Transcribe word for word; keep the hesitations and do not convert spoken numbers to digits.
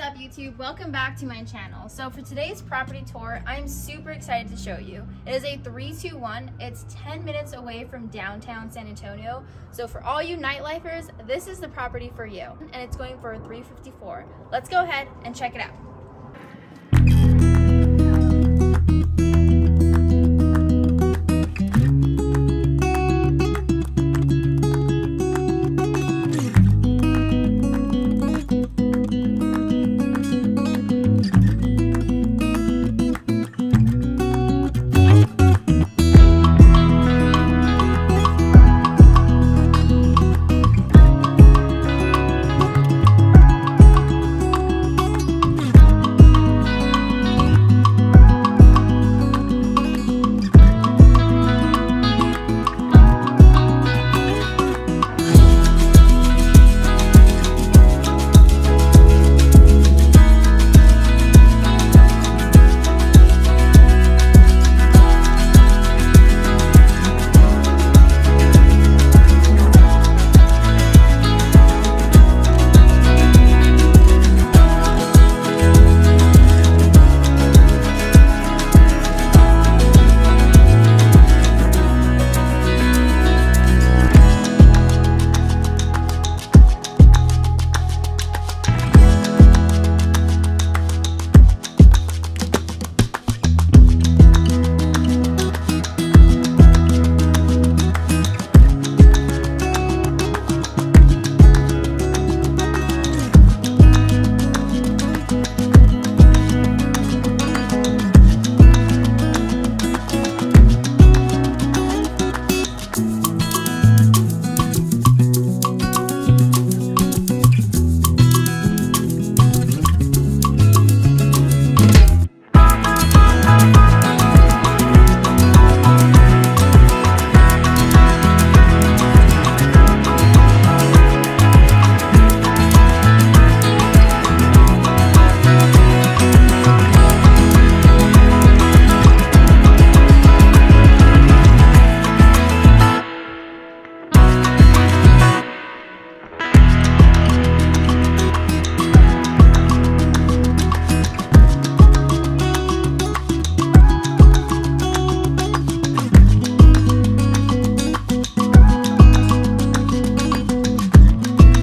is up, YouTube? Welcome back to my channel. So for today's property tour, I'm super excited to show you. It is a three two one. It's ten minutes away from downtown San Antonio. So for all you nightlifers, this is the property for you. And it's going for a three fifty-four. Let's go ahead and check it out.